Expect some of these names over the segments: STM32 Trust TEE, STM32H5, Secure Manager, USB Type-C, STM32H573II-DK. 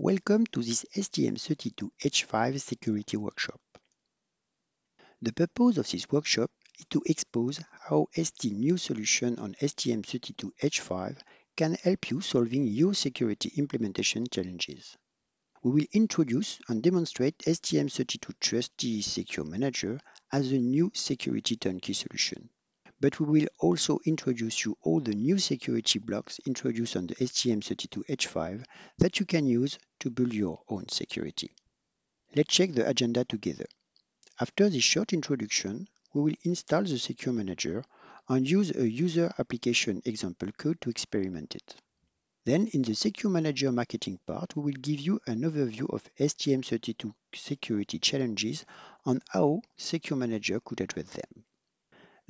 Welcome to this STM32H5 security workshop. The purpose of this workshop is to expose how ST's new solution on STM32H5 can help you solving your security implementation challenges. We will introduce and demonstrate STM32 Trust TEE Secure Manager as a new security turnkey solution. But we will also introduce you all the new security blocks introduced on the STM32H5 that you can use to build your own security. Let's check the agenda together. After this short introduction, we will install the Secure Manager and use a user application example code to experiment it. Then, in the Secure Manager marketing part, we will give you an overview of STM32 security challenges and how Secure Manager could address them.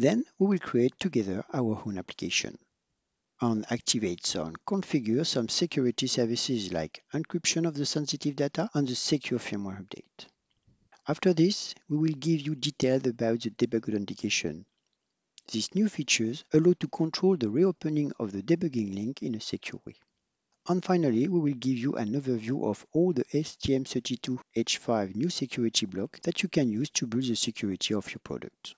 Then we will create together our own application and activate and configure some security services like encryption of the sensitive data and the secure firmware update. After this, we will give you details about the debug authentication. These new features allow to control the reopening of the debugging link in a secure way. And finally, we will give you an overview of all the STM32H5 new security blocks that you can use to build the security of your product.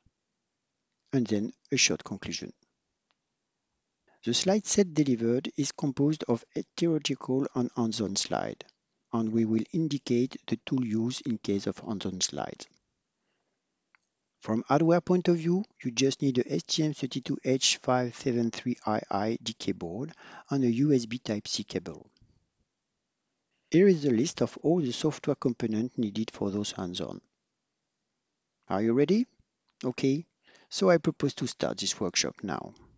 And then a short conclusion. The slide set delivered is composed of a theoretical and hands-on slide, and we will indicate the tool used in case of hands-on slides. From hardware point of view, you just need a STM32H573II-DK board and a USB Type-C cable. Here is the list of all the software components needed for those hands-on. Are you ready? Okay. So I propose to start this workshop now.